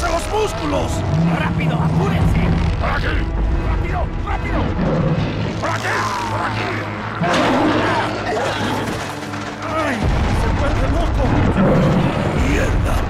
¡Tense los músculos! ¡Rápido, apúrense! ¡Por aquí! ¡Rápido, rápido! ¡Por aquí! ¡Por aquí! ¡Ay! ¡Se vuelve loco! ¡Mierda!